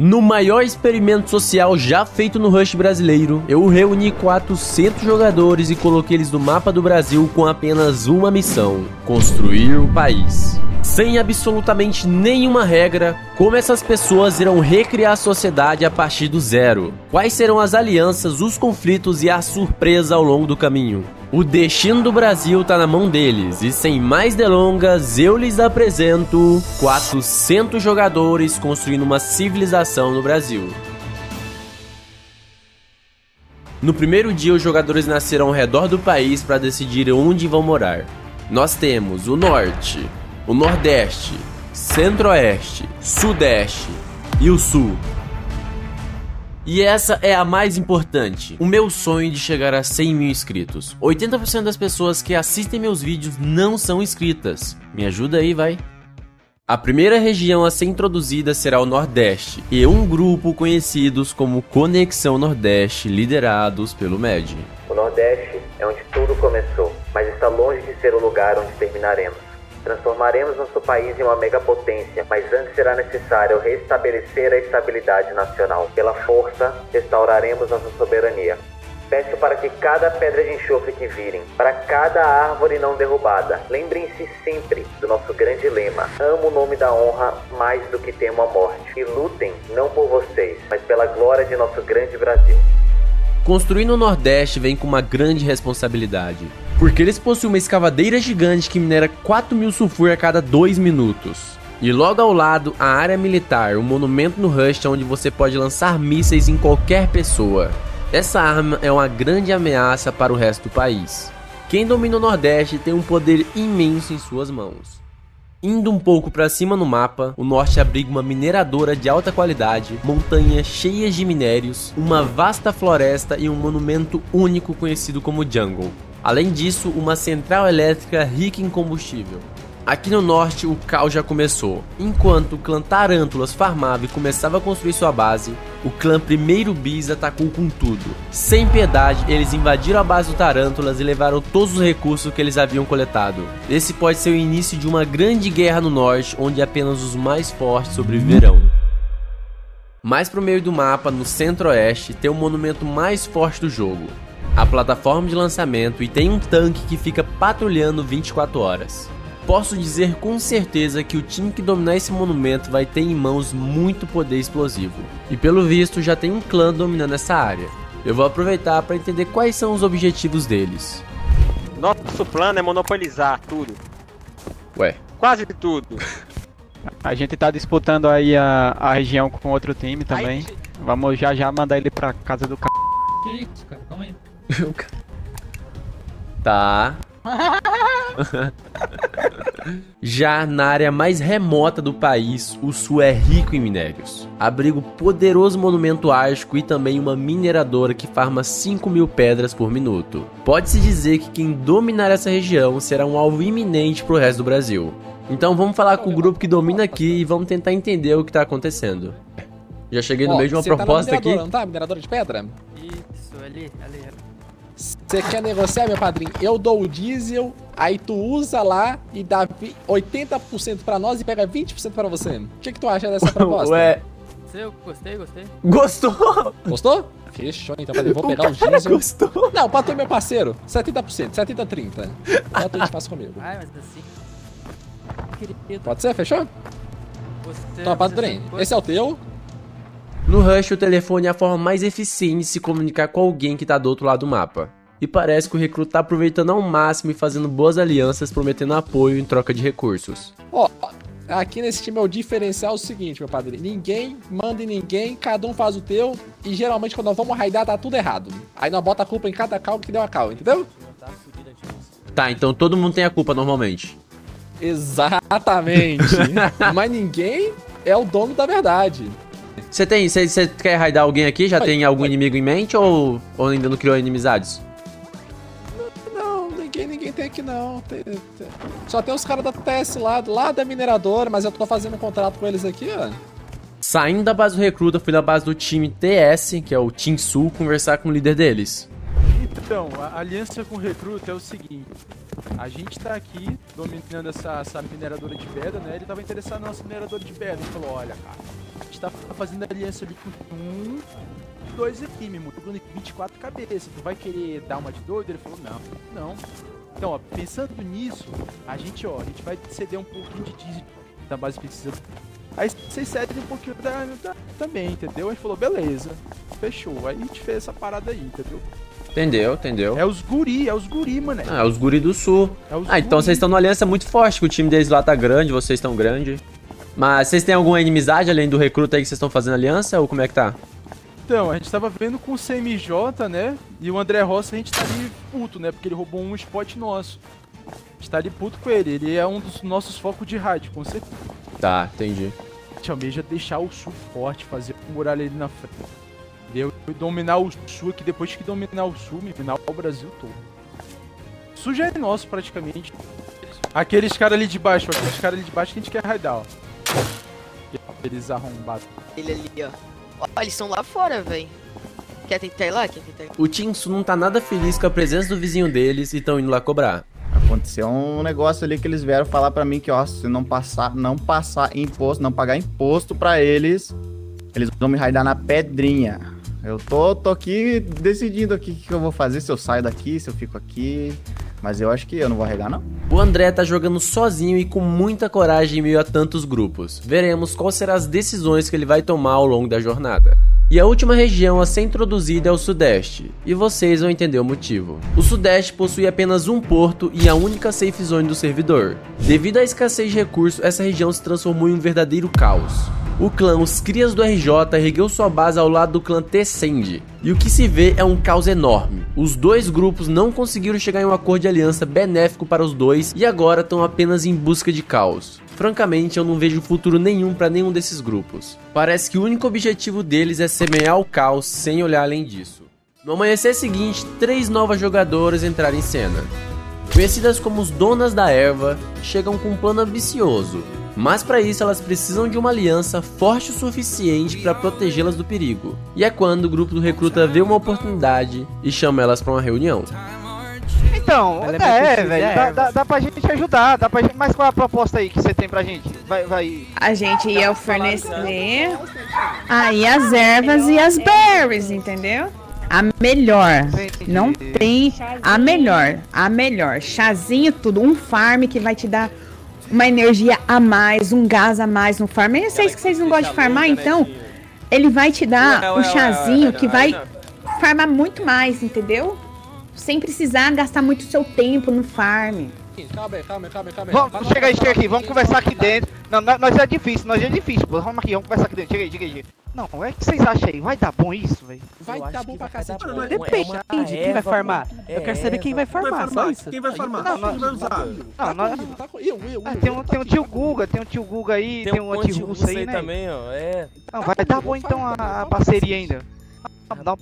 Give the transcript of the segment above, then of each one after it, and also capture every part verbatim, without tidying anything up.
No maior experimento social já feito no Rust brasileiro, eu reuni quatrocentos jogadores e coloquei eles no mapa do Brasil com apenas uma missão: construir o país. Sem absolutamente nenhuma regra, como essas pessoas irão recriar a sociedade a partir do zero? Quais serão as alianças, os conflitos e a surpresa ao longo do caminho? O destino do Brasil tá na mão deles, e sem mais delongas, eu lhes apresento quatrocentos jogadores construindo uma civilização no Brasil. No primeiro dia, os jogadores nascerão ao redor do país para decidir onde vão morar. Nós temos o Norte, o Nordeste, Centro-Oeste, Sudeste e o Sul. E essa é a mais importante. O meu sonho de chegar a cem mil inscritos. oitenta por cento das pessoas que assistem meus vídeos não são inscritas. Me ajuda aí, vai. A primeira região a ser introduzida será o Nordeste, e um grupo conhecidos como Conexão Nordeste, liderados pelo Med. O Nordeste é onde tudo começou, mas está longe de ser o lugar onde terminaremos. Transformaremos nosso país em uma megapotência, mas antes será necessário restabelecer a estabilidade nacional. Pela força, restauraremos nossa soberania. Peço para que cada pedra de enxofre que virem, para cada árvore não derrubada, lembrem-se sempre do nosso grande lema: amo o nome da honra mais do que temo a morte. E lutem não por vocês, mas pela glória de nosso grande Brasil. Construir no Nordeste vem com uma grande responsabilidade, porque eles possuem uma escavadeira gigante que minera quatro mil sulfur a cada dois minutos. E logo ao lado, a área militar, um monumento no Rust onde você pode lançar mísseis em qualquer pessoa. Essa arma é uma grande ameaça para o resto do país. Quem domina o Nordeste tem um poder imenso em suas mãos. Indo um pouco para cima no mapa, o Norte abriga uma mineradora de alta qualidade, montanhas cheias de minérios, uma vasta floresta e um monumento único conhecido como Jungle. Além disso, uma central elétrica rica em combustível. Aqui no Norte, o caos já começou. Enquanto o clã Tarantulas farmava e começava a construir sua base, o clã Primeiro Bis atacou com tudo. Sem piedade, eles invadiram a base do Tarantulas e levaram todos os recursos que eles haviam coletado. Esse pode ser o início de uma grande guerra no Norte, onde apenas os mais fortes sobreviverão. Mais pro meio do mapa, no Centro-Oeste, tem o monumento mais forte do jogo, a plataforma de lançamento, e tem um tanque que fica patrulhando vinte e quatro horas. Posso dizer com certeza que o time que dominar esse monumento vai ter em mãos muito poder explosivo, e pelo visto já tem um clã dominando essa área. Eu vou aproveitar para entender quais são os objetivos deles. Nosso plano é monopolizar tudo. Ué? Quase tudo. A gente tá disputando aí a, a região com outro time também. Ai, vamos já já mandar ele pra casa do c... Que isso, cara? Calma aí. Tá. Já na área mais remota do país, o Sul é rico em minérios. Abriga um poderoso monumento ártico e também uma mineradora que farma cinco mil pedras por minuto. Pode-se dizer que quem dominar essa região será um alvo iminente pro resto do Brasil. Então vamos falar com o grupo que domina aqui e vamos tentar entender o que tá acontecendo. Já cheguei no Ó, meio de uma proposta tá aqui. Não tá? Mineradora de pedra? Isso, ali, ali, ali. Você quer negociar, meu padrinho? Eu dou o diesel, aí tu usa lá e dá oitenta por cento pra nós e pega vinte por cento pra você. O que que tu acha dessa proposta? Ué. Eu gostei, gostei. Gostou? Gostou? Fechou, então. Eu vou pegar o, o diesel. Gostou? Não, pra tu é meu parceiro. setenta por cento, setenta a trinta. Bota o espaço comigo. Ai, mas assim... Querido. Pode ser? Fechou? Gostei. Toma, padrinho. Esse é o teu. No Rush, o telefone é a forma mais eficiente de se comunicar com alguém que tá do outro lado do mapa. E parece que o recruta tá aproveitando ao máximo e fazendo boas alianças, prometendo apoio em troca de recursos. Ó, oh, aqui nesse time é o diferencial o seguinte, meu padrinho. Ninguém manda em ninguém, cada um faz o teu. E geralmente quando nós vamos raidar tá tudo errado. Aí nós bota a culpa em cada cal que deu a cal, entendeu? Tá, então todo mundo tem a culpa normalmente. Exatamente. Mas ninguém é o dono da verdade. Você tem, você quer raidar alguém aqui? Já oi, tem algum oi. inimigo em mente ou, ou ainda não criou inimizades? Não, não ninguém, ninguém tem aqui não. Tem, tem. Só tem os caras da T S lá, lá da mineradora, mas eu tô fazendo um contrato com eles aqui, ó. Saindo da base do recruta, fui na base do time T S, que é o Team Sul, conversar com o líder deles. Então, a aliança com o recruta é o seguinte: a gente tá aqui dominando essa, essa mineradora de pedra, né? Ele tava interessado na nossa mineradora de pedra. Ele falou: olha, cara, gente tá fazendo aliança ali com um e dois aqui, meu irmão. Tô falando vinte e quatro cabeças. Tu vai querer dar uma de doido? Ele falou, não, não. Então, ó, pensando nisso, a gente, ó, a gente vai ceder um pouquinho de diesel da base precisa. Aí vocês cedem um pouquinho da, da, também, entendeu? Aí falou, beleza, fechou. Aí a gente fez essa parada aí, entendeu? Entendeu, entendeu. É os guri, é os guri, mané. Ah, é os guri do sul. É os ah, guri. Então vocês estão numa aliança muito forte, que o time deles lá tá grande, vocês estão grande. Mas vocês têm alguma inimizade além do recruta aí que vocês estão fazendo aliança, ou como é que tá? Então, a gente tava vendo com o C M J, né, e o André Roça, a gente tá ali puto, né, porque ele roubou um spot nosso. A gente tá ali puto com ele, ele é um dos nossos focos de rádio, com certeza. Tá, entendi. A gente almeja deixar o sul forte, fazer um muralha ali na frente. Eu dominar o sul aqui, depois que dominar o sul, me dominar o Brasil todo. O sul já é nosso, praticamente. Aqueles caras ali de baixo, aqueles caras ali de baixo que a gente quer raidar, ó. Eles arrombados. Ele ali, ó. Ó, eles são lá fora, velho. Quer tentar ir lá? Quer tentar ir? O Team Sul não tá nada feliz com a presença do vizinho deles e tão indo lá cobrar. Aconteceu um negócio ali que eles vieram falar pra mim que, ó, se não passar, não passar imposto, não pagar imposto pra eles, eles vão me raidar na pedrinha. Eu tô, tô aqui decidindo aqui o que eu vou fazer, se eu saio daqui, se eu fico aqui. Mas eu acho que eu não vou arregar, não. O André tá jogando sozinho e com muita coragem em meio a tantos grupos. Veremos quais serão as decisões que ele vai tomar ao longo da jornada. E a última região a ser introduzida é o Sudeste, e vocês vão entender o motivo. O Sudeste possui apenas um porto e a única safe zone do servidor. Devido à escassez de recursos, essa região se transformou em um verdadeiro caos. O clã Os Crias do R J ergueu sua base ao lado do clã T-Sendi, e o que se vê é um caos enorme. Os dois grupos não conseguiram chegar em um acordo de aliança benéfico para os dois e agora estão apenas em busca de caos. Francamente, eu não vejo futuro nenhum para nenhum desses grupos. Parece que o único objetivo deles é semear o caos sem olhar além disso. No amanhecer seguinte, três novas jogadoras entraram em cena. Conhecidas como os Donas da Erva, chegam com um plano ambicioso. Mas para isso elas precisam de uma aliança forte o suficiente para protegê-las do perigo. E é quando o grupo do recruta vê uma oportunidade e chama elas para uma reunião. Então, ela é, é velho, dá, dá, dá pra gente ajudar, dá pra gente... Mas qual é a proposta aí que você tem pra gente? Vai, vai... A gente ia fornecer aí as ervas e as berries, entendeu? A melhor, não tem a melhor, a melhor, chazinho tudo, um farm que vai te dar... uma energia a mais, um gás a mais no farm. Eu sei que vocês não gostam de farmar, então ele vai te dar um chazinho que vai farmar muito mais, entendeu? Sem precisar gastar muito seu tempo no farm. Calma, calma, calma, calma. Vamos, chega aí, chega aqui, vamos conversar aqui dentro. Não, nós é difícil, nós é difícil. Vamos aqui, vamos conversar aqui dentro. Chega aí, chega aí. Não, é que vocês acham aí? Vai dar bom isso, velho? Vai dar bom pra cacete. Depende quem vai farmar. Eu quero saber quem vai farmar, só isso. Quem vai farmar? Quem vai usar? Tem um tio Guga, tem um tio Guga aí, tem um anti-russo aí, né? Também, ó, é. Não, vai dar bom então a parceria ainda. Dá uma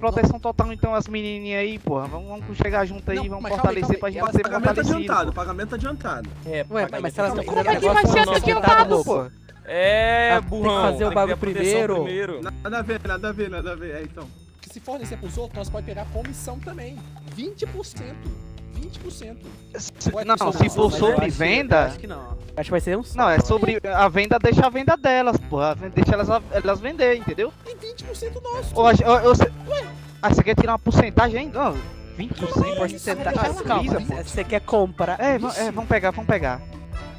proteção total então as menininhas aí, porra. Vamos chegar junto aí, vamos fortalecer pra gente ser fortalecido. Pagamento adiantado. É, ué, mas se elas não quiserem adiantado, pô. É, burrão. Tem que fazer o bagulho primeiro. Nada a ver, nada a ver, nada a ver. É, então. Que se fornecer pros outros, nós podemos pegar comissão também. vinte por cento. vinte por cento. Não, se for sobre venda... Acho que não. Acho que vai ser um... Não, é sobre... A venda deixa a venda delas, porra. Deixa elas, elas venderem, entendeu? Tem vinte por cento nosso. Ou, ou, ou, ué? Ah, você quer tirar uma porcentagem ainda? Não, vinte por cento. Porcentagem. Calma, você quer comprar... É, é, vamos pegar, vamos pegar.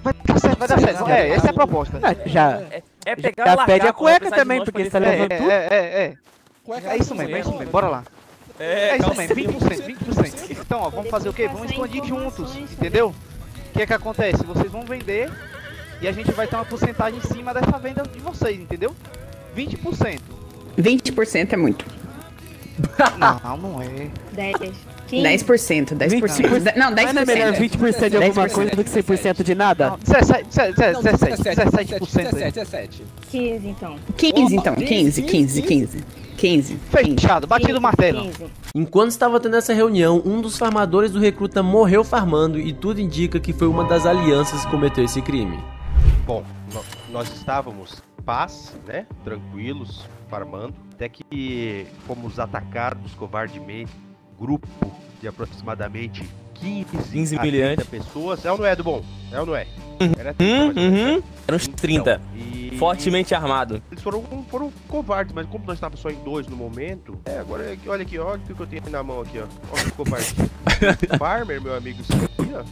Vai dar certo, vai dar certo. É, essa é a proposta. Não, já é, é pegar já largar, pede a cueca também, porque você tá levando é, tudo. É, é, é. É isso mesmo, é isso mesmo. Bora lá. É, é isso mesmo, vinte por cento, vinte por cento. Então, ó, vamos fazer o quê? Vamos expandir juntos, entendeu? O que é que acontece? Vocês vão vender e a gente vai ter uma porcentagem em cima dessa venda de vocês, entendeu? vinte por cento. vinte por cento é muito. Não, não é. dez por cento, dez por cento. Não, dez por cento. Não é melhor vinte por cento de alguma coisa do que cem por cento de nada? dezessete por cento. quinze, então. quinze, então. quinze, quinze, quinze. quinze. Fechado, batido o martelo. quinze. Enquanto estava tendo essa reunião, um dos farmadores do recruta morreu farmando e tudo indica que foi uma das alianças que cometeu esse crime. Bom, nós estávamos em paz, né? Tranquilos, farmando. Até que fomos atacados covardemente. Grupo de aproximadamente quinze, quinze pessoas. É ou não é, Dubon? É ou não é? Era trinta. Uhum, uhum. Eram uns trinta. Então, e E, fortemente e... armado. Eles foram, foram covardes, mas como nós estávamos só em dois no momento... É, agora olha aqui, olha o que eu tenho na mão aqui, ó. Olha que covarde. Farmer, meu amigo, isso aqui, ó.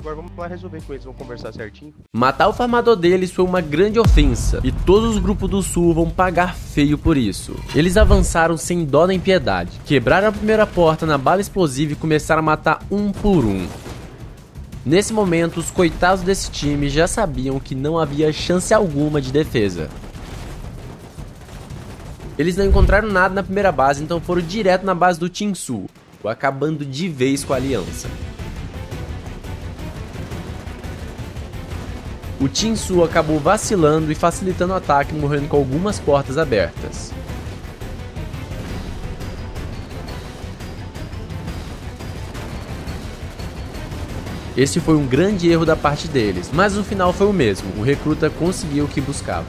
Agora vamos lá resolver com eles, vamos conversar certinho. Matar o farmador deles foi uma grande ofensa, e todos os grupos do sul vão pagar feio por isso. Eles avançaram sem dó nem piedade, quebraram a primeira porta na bala explosiva e começaram a matar um por um. Nesse momento, os coitados desse time já sabiam que não havia chance alguma de defesa. Eles não encontraram nada na primeira base, então foram direto na base do Team Sul, acabando de vez com a aliança. O Team Sul acabou vacilando e facilitando o ataque, morrendo com algumas portas abertas. Esse foi um grande erro da parte deles, mas o final foi o mesmo, o recruta conseguiu o que buscava.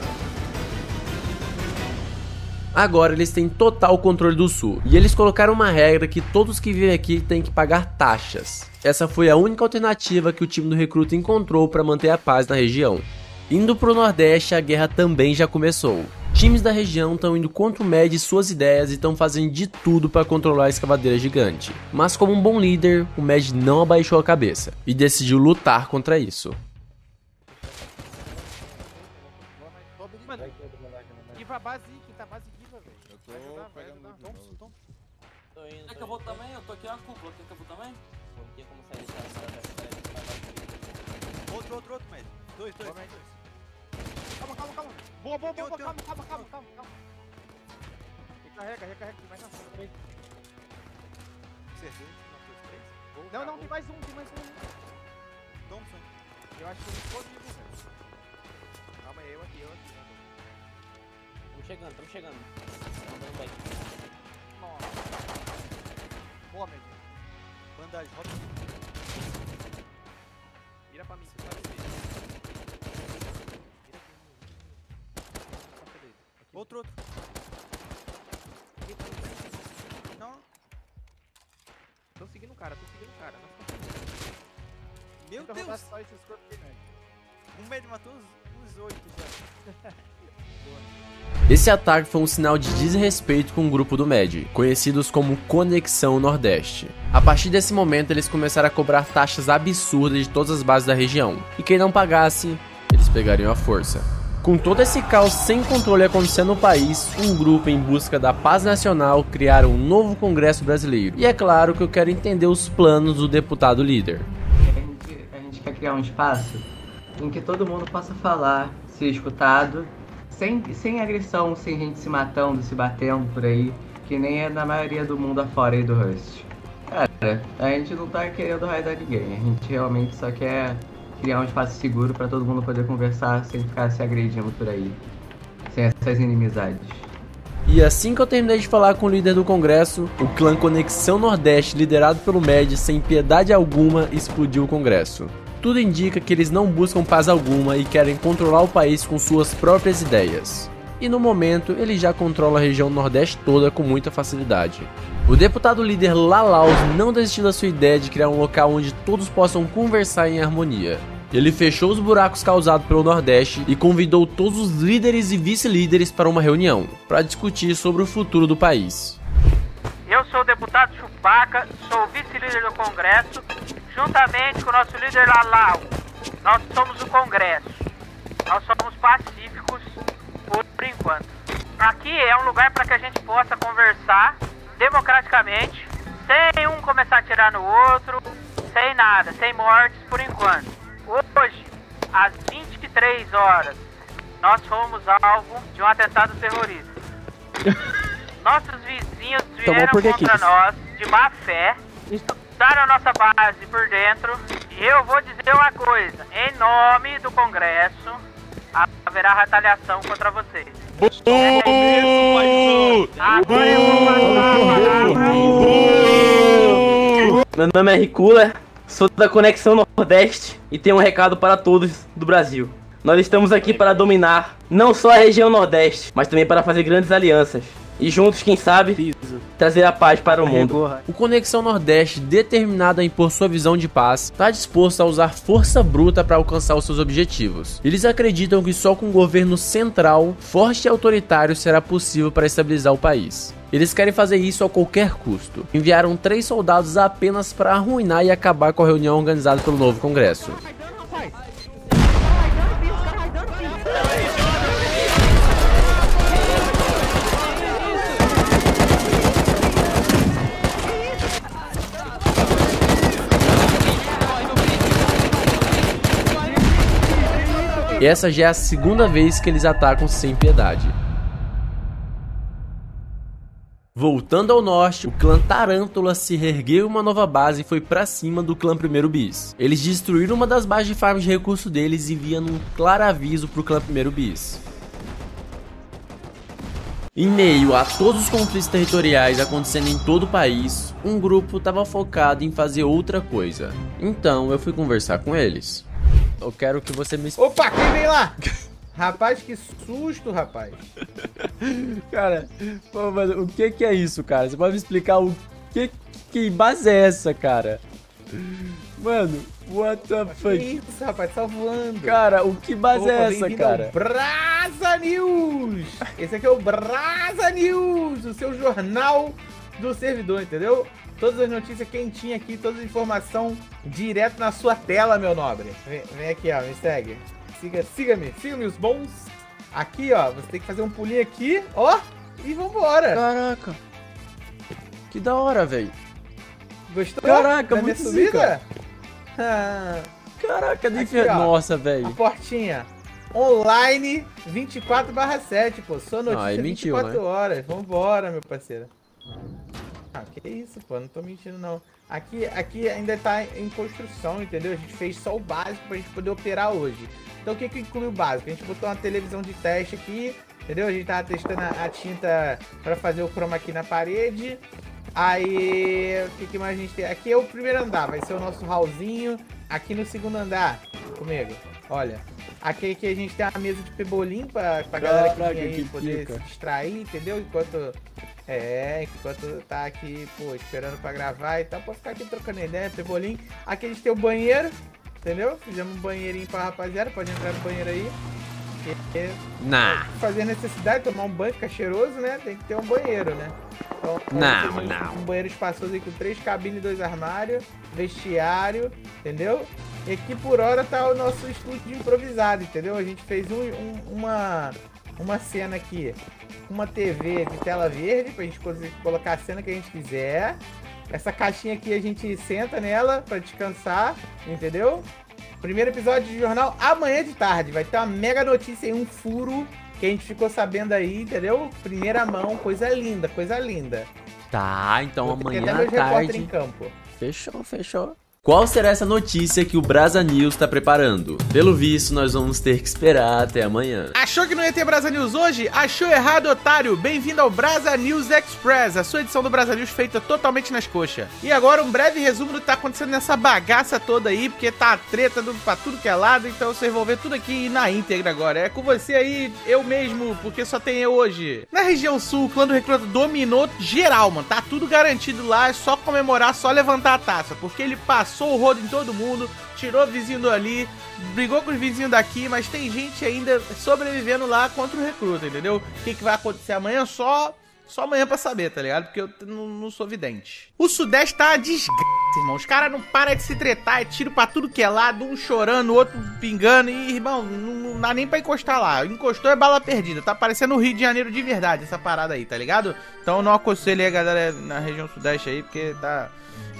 Agora eles têm total controle do sul, e eles colocaram uma regra que todos que vivem aqui têm que pagar taxas. Essa foi a única alternativa que o time do recruta encontrou para manter a paz na região. Indo pro Nordeste, a guerra também já começou. Times da região estão indo contra o Med e suas ideias e estão fazendo de tudo para controlar a escavadeira gigante. Mas como um bom líder, o Med não abaixou a cabeça e decidiu lutar contra isso. Mano, e pra base, quem tá base viva, velho. Eu tô ajudar, pegando meu tom, tom, tom. Tô indo. Quer que eu vou também? Eu tô aqui na cúpula. Quer que eu vou também? Não tinha como sair dessa base. Outro, outro, outro, Med. Dois, dois, dois. Calma, calma, calma. Boa, boa, boa, boa. Calma, calma, calma, calma, calma. Recarrega, recarrega. Tem mais na frente. Acertei. Não, não, tem mais um, tem mais um. Thompson. Eu acho que ele ficou vivo, velho. Calma aí, eu aqui, eu aqui. Estamos chegando, estamos chegando. Andando bem. Boa, mesmo. Bandagem, roda. Vira pra mim, você tá vendo. Outro, outro. Não. Tô seguindo o cara, tô seguindo o cara. Meu Deus! Só esses corpos aqui, né? Um médio matou os oito já. Esse ataque foi um sinal de desrespeito com o grupo do Med, conhecidos como Conexão Nordeste. A partir desse momento, eles começaram a cobrar taxas absurdas de todas as bases da região. E quem não pagasse, eles pegariam a força. Com todo esse caos sem controle acontecendo no país, um grupo em busca da paz nacional criaram um novo Congresso Brasileiro. E é claro que eu quero entender os planos do deputado líder. A gente, a gente quer criar um espaço em que todo mundo possa falar, ser escutado, sem, sem agressão, sem gente se matando, se batendo por aí, que nem é na maioria do mundo afora aí do Rust. Cara, a gente não tá querendo raidar ninguém, a gente realmente só quer... criar um espaço seguro para todo mundo poder conversar sem ficar se agredindo por aí, sem essas inimizades. E assim que eu terminei de falar com o líder do Congresso, o clã Conexão Nordeste, liderado pelo Med, sem piedade alguma, explodiu o Congresso. Tudo indica que eles não buscam paz alguma e querem controlar o país com suas próprias ideias. E no momento, ele já controla a região Nordeste toda com muita facilidade. O deputado líder Lalau não desistiu da sua ideia de criar um local onde todos possam conversar em harmonia. Ele fechou os buracos causados pelo Nordeste e convidou todos os líderes e vice-líderes para uma reunião, para discutir sobre o futuro do país. Eu sou o deputado Chupaca, sou vice-líder do Congresso, juntamente com o nosso líder Lalau. Nós somos o Congresso, nós somos pacíficos. Por enquanto, aqui é um lugar para que a gente possa conversar democraticamente, sem um começar a atirar no outro, sem nada, sem mortes por enquanto. Hoje, às vinte e três horas, nós fomos alvo de um atentado terrorista. Nossos vizinhos vieram contra nós de má fé, estudaram a nossa base por dentro, e eu vou dizer uma coisa, em nome do Congresso, haverá retaliação contra vocês. Meu nome é Ricula, sou da Conexão Nordeste e tenho um recado para todos do Brasil. Nós estamos aqui para dominar não só a região Nordeste, mas também para fazer grandes alianças. e juntos, quem sabe, Piso. trazer a paz para o Arregou. mundo. O Conexão Nordeste, determinado a impor sua visão de paz, está disposto a usar força bruta para alcançar os seus objetivos. Eles acreditam que só com um governo central, forte e autoritário será possível para estabilizar o país. Eles querem fazer isso a qualquer custo. Enviaram três soldados apenas para arruinar e acabar com a reunião organizada pelo novo Congresso. E essa já é a segunda vez que eles atacam sem piedade. Voltando ao norte, o clã Tarantulas se reergueu uma nova base e foi pra cima do clã Primeiro Bis. Eles destruíram uma das bases de farm de recurso deles, enviando um claro aviso pro clã Primeiro Bis. Em meio a todos os conflitos territoriais acontecendo em todo o país, um grupo estava focado em fazer outra coisa. Então eu fui conversar com eles. Eu quero que você me... Opa, quem vem lá? Rapaz, que susto, rapaz. Cara, pô, mano, o que que é isso, cara? Você pode me explicar o que que base é essa, cara? Mano, what the fuck? Que isso, rapaz, tá voando. Cara, o que base Opa, é essa, cara? Brasa News! Esse aqui é o Brasa News, o seu jornal do servidor, entendeu? Todas as notícias quentinhas aqui, toda a informação direto na sua tela, meu nobre. Vem, vem aqui, ó, me segue. Siga-me, siga-me, siga-me os bons. Aqui, ó, você tem que fazer um pulinho aqui, ó, e vambora. Caraca. Que da hora, velho. Gostou? Caraca, da muito subida? Ah. Caraca, nem aqui, ó, nossa, velho. A portinha. Online vinte e quatro barra sete, pô. Só notícia Ai, mentiu, vinte e quatro horas. Né? Vambora, meu parceiro. Ah, que isso, pô, não tô mentindo não. Aqui, aqui ainda tá em construção, entendeu? A gente fez só o básico pra gente poder operar hoje. Então o que que inclui o básico? A gente botou uma televisão de teste aqui, entendeu? A gente tava testando a, a tinta pra fazer o chroma aqui na parede. Aí, o que que mais a gente tem? Aqui é o primeiro andar, vai ser o nosso hallzinho. Aqui no segundo andar, comigo, olha. Aqui, aqui a gente tem uma mesa de pebolim pra, pra galera que vem aí poder se distrair, entendeu? Enquanto... É, enquanto tá aqui, pô, esperando pra gravar e tal, pode ficar aqui trocando ideia, pebolim. Aqui a gente tem o banheiro, entendeu? Fizemos um banheirinho pra rapaziada, pode entrar no banheiro aí. E, nah. Fazer necessidade, tomar um banho, ficar cheiroso, né? Tem que ter um banheiro, né? Então, não, não. Um banheiro espaçoso aí com três cabines, dois armários, vestiário, entendeu? E aqui por hora tá o nosso estúdio improvisado, entendeu? A gente fez um, um, uma, uma cena aqui. Uma T V de tela verde pra gente colocar a cena que a gente quiser. Essa caixinha aqui a gente senta nela pra descansar, entendeu? Primeiro episódio de jornal amanhã de tarde. Vai ter uma mega notícia aí, um furo que a gente ficou sabendo aí, entendeu? Primeira mão, coisa linda, coisa linda. Tá, então Vou amanhã até à tarde. Em campo. Fechou, fechou. Qual será essa notícia que o Brasa News tá preparando? Pelo visto, nós vamos ter que esperar até amanhã. Achou que não ia ter Brasa News hoje? Achou errado, otário! Bem-vindo ao Brasa News Express, a sua edição do Brasa News feita totalmente nas coxas. E agora um breve resumo do que tá acontecendo nessa bagaça toda aí, porque tá a treta do, pra tudo que é lado, então vocês vão ver tudo aqui na íntegra agora. É com você aí, eu mesmo, porque só tem eu hoje. Na região sul, o clã do recruta dominou geral, mano. Tá tudo garantido lá, é só comemorar, só levantar a taça, porque ele passou Passou o rodo em todo mundo, tirou o vizinho ali, brigou com os vizinhos daqui, mas tem gente ainda sobrevivendo lá contra o recruta, entendeu? O que, que vai acontecer amanhã só... Só amanhã pra saber, tá ligado? Porque eu não, não sou vidente. O Sudeste tá uma desgraça, irmão. Os caras não param de se tretar, é tiro pra tudo que é lado, um chorando, o outro pingando. E, irmão, não, não dá nem pra encostar lá. Encostou é bala perdida. Tá parecendo o Rio de Janeiro de verdade, essa parada aí, tá ligado? Então eu não aconselho aí a galera na região Sudeste aí, porque tá...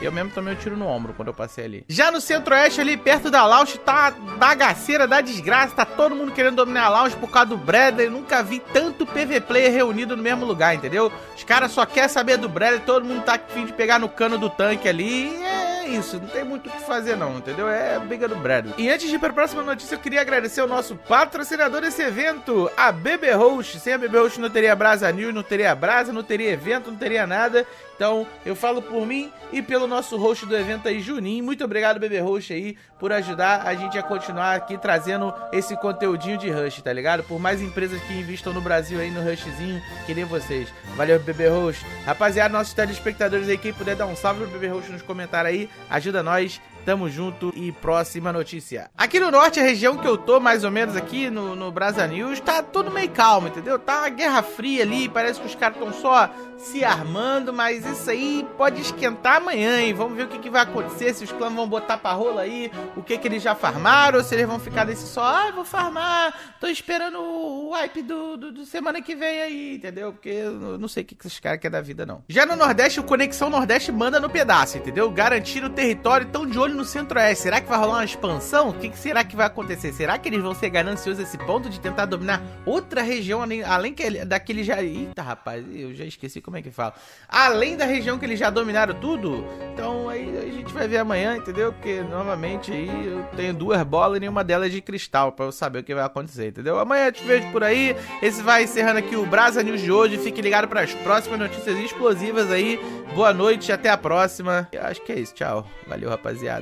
Eu mesmo tomei um tiro no ombro quando eu passei ali. Já no Centro-Oeste, ali perto da Laus, tá bagaceira da desgraça. Tá todo mundo querendo dominar a Laus por causa do Bradley. Eu nunca vi tanto P V player reunido no mesmo lugar, entendeu? Os caras só querem saber do Bradley, todo mundo tá a fim de pegar no cano do tanque ali. É isso, não tem muito o que fazer não, entendeu? É briga do Bradley. E antes de ir para a próxima notícia, eu queria agradecer o nosso patrocinador desse evento, a B B Host. Sem a B B Host não teria Brasa News, não teria Brasa, não teria evento, não teria nada. Então, eu falo por mim e pelo nosso host do evento aí, Juninho. Muito obrigado, B B Host aí, por ajudar a gente a continuar aqui trazendo esse conteúdinho de Rust, tá ligado? Por mais empresas que investam no Brasil aí, no Rustzinho, que nem vocês. Valeu, B B Host. Rapaziada, nossos telespectadores aí, quem puder dar um salve pro B B Host nos comentários aí, ajuda nós. Tamo junto e próxima notícia. Aqui no norte, a região que eu tô, mais ou menos aqui no, no Brasa News, tá tudo meio calmo, entendeu? Tá uma guerra fria ali, parece que os caras tão só se armando, mas isso aí pode esquentar amanhã, hein? Vamos ver o que, que vai acontecer, se os clãs vão botar pra rola aí, o que que eles já farmaram, ou se eles vão ficar desse só, ah, vou farmar, tô esperando o wipe do, do, do semana que vem aí, entendeu? Porque eu não sei o que, que esses caras querem da vida, não. Já no Nordeste, o Conexão Nordeste manda no pedaço, entendeu? Garantindo o território, tão de olho no Centro-Oeste. Será que vai rolar uma expansão? O que, que será que vai acontecer? Será que eles vão ser gananciosos a esse ponto de tentar dominar outra região além, além que, da que eles já... Eita, rapaz, eu já esqueci como é que fala. Além da região que eles já dominaram tudo? Então, aí a gente vai ver amanhã, entendeu? Porque, novamente, aí eu tenho duas bolas e nenhuma delas é de cristal pra eu saber o que vai acontecer, entendeu? Amanhã eu te vejo por aí. Esse vai encerrando aqui o Brasa News de hoje. Fique ligado para as próximas notícias explosivas aí. Boa noite, até a próxima. Eu acho que é isso, tchau. Valeu, rapaziada.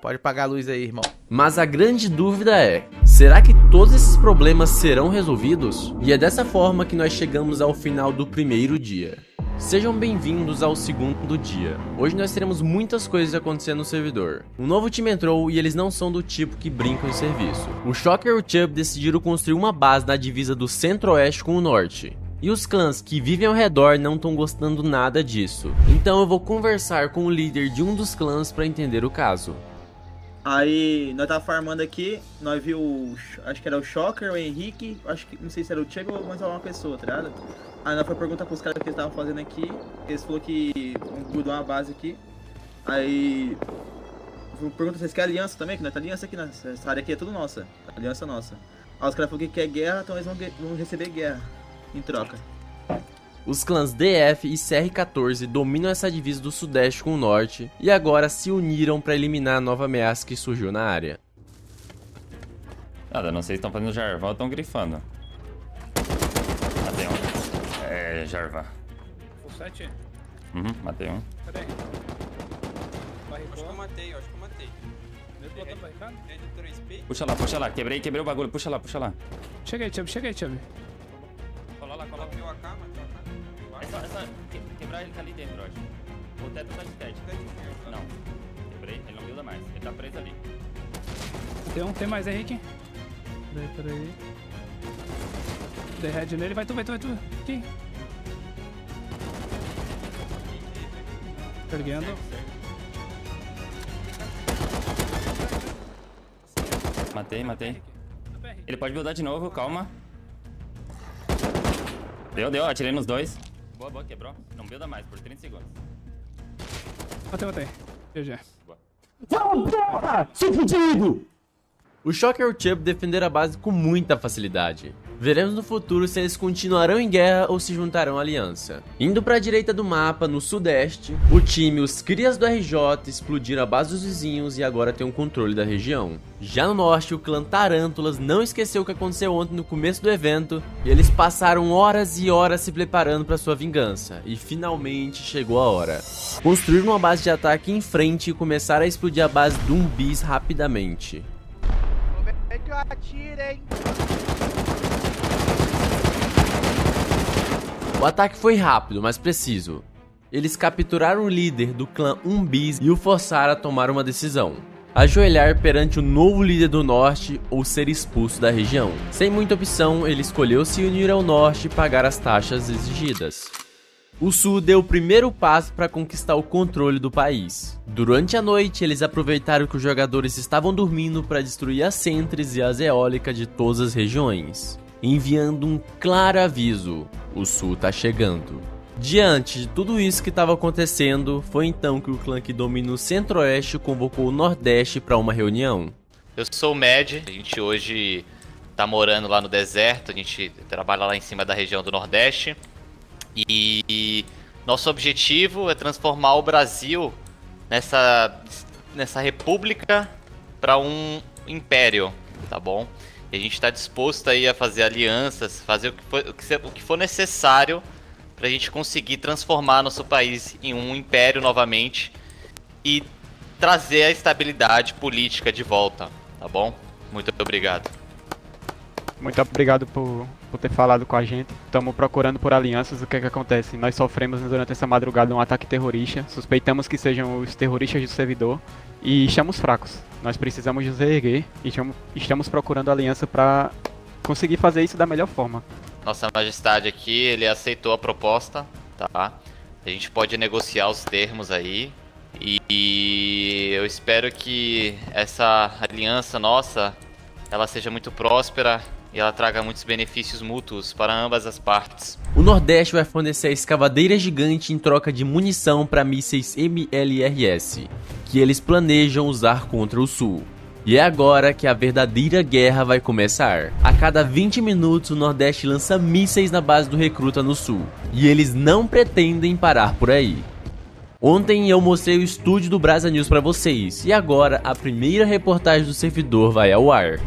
Pode apagar a luz aí, irmão. Mas a grande dúvida é, será que todos esses problemas serão resolvidos? E é dessa forma que nós chegamos ao final do primeiro dia. Sejam bem-vindos ao segundo dia. Hoje nós teremos muitas coisas acontecendo no servidor. Um novo time entrou e eles não são do tipo que brincam em serviço. O Shocker e o Chubb decidiram construir uma base na divisa do Centro-Oeste com o Norte. E os clãs que vivem ao redor não estão gostando nada disso. Então eu vou conversar com o líder de um dos clãs para entender o caso. Aí, nós tava farmando aqui, nós viu, acho que era o Shocker, o Henrique, acho que, não sei se era o Thiago ou mais alguma pessoa, tá ligado? Aí nós foi perguntar pros caras o que eles estavam fazendo aqui, eles falaram que mudou uma base aqui. Aí, pergunta se eles querem aliança também, que nós tá aliança aqui, essa área aqui é tudo nossa, aliança nossa. Aí os caras falaram que quer guerra, então eles vão, vão receber guerra. Em troca. Os clãs D F e C R quatorze dominam essa divisa do Sudeste com o Norte e agora se uniram para eliminar a nova ameaça que surgiu na área. Nada, não sei se estão fazendo Jarvá ou estão grifando. Matei um. É, Jarvá. O sete? Uhum, matei um. Cadê? Acho que eu matei, acho que eu matei. Puxa lá, puxa lá. Quebrei, quebrei o bagulho. Puxa lá, puxa lá. Chega aí, Chubb, chega aí, Chubb. É só, é só quebrar ele que tá ali dentro, eu acho. O teto tá de tete. Não. Quebrei, ele não builda mais. Ele tá preso ali. Tem um, tem mais, Henrique. Peraí, peraí. Dei head nele, vai tu, vai tu, vai tu. Aqui. Erguendo. Matei, matei. Ele pode buildar de novo, calma. Deu, deu, atirei nos dois. Boa, boa, quebrou. Não builda mais, por trinta segundos. Matei, matei. G G. Vamos, porra! Sou fudido! O Shocker e o Chubb defenderam a base com muita facilidade. Veremos no futuro se eles continuarão em guerra ou se juntarão à aliança. Indo para a direita do mapa, no sudeste, o time Os Crias do R J explodiram a base dos vizinhos e agora tem um controle da região. Já no norte, o clã Tarantulas não esqueceu o que aconteceu ontem no começo do evento e eles passaram horas e horas se preparando para sua vingança. E finalmente chegou a hora. Construíram uma base de ataque em frente e começaram a explodir a base do um bis rapidamente. O ataque foi rápido, mas preciso. Eles capturaram o líder do clã um bis e o forçaram a tomar uma decisão. Ajoelhar perante o novo líder do norte ou ser expulso da região. Sem muita opção, ele escolheu se unir ao norte e pagar as taxas exigidas. O sul deu o primeiro passo para conquistar o controle do país. Durante a noite, eles aproveitaram que os jogadores estavam dormindo para destruir as centres e as eólicas de todas as regiões, enviando um claro aviso: o sul tá chegando. Diante de tudo isso que estava acontecendo, foi então que o clã que domina o Centro-Oeste convocou o Nordeste para uma reunião. Eu sou o Med, a gente hoje tá morando lá no deserto, a gente trabalha lá em cima da região do Nordeste. E, e nosso objetivo é transformar o Brasil, nessa, nessa república para um império, tá bom? E a gente está disposto aí a fazer alianças, fazer o que for, o que se, o que for necessário para a gente conseguir transformar nosso país em um império novamente e trazer a estabilidade política de volta, tá bom? Muito obrigado. Muito obrigado por, por ter falado com a gente. Estamos procurando por alianças. O que é que acontece? Nós sofremos durante essa madrugada um ataque terrorista. Suspeitamos que sejam os terroristas do servidor e estamos fracos. Nós precisamos nos reerguer e estamos procurando aliança para conseguir fazer isso da melhor forma. Nossa Majestade aqui, ele aceitou a proposta, tá? A gente pode negociar os termos aí. E, e eu espero que essa aliança nossa, ela seja muito próspera e ela traga muitos benefícios mútuos para ambas as partes. O Nordeste vai fornecer escavadeiras gigantes em troca de munição para mísseis M L R S, que eles planejam usar contra o Sul. E é agora que a verdadeira guerra vai começar. A cada vinte minutos o Nordeste lança mísseis na base do Recruta no Sul, e eles não pretendem parar por aí. Ontem eu mostrei o estúdio do Brasa News para vocês, e agora a primeira reportagem do servidor vai ao ar.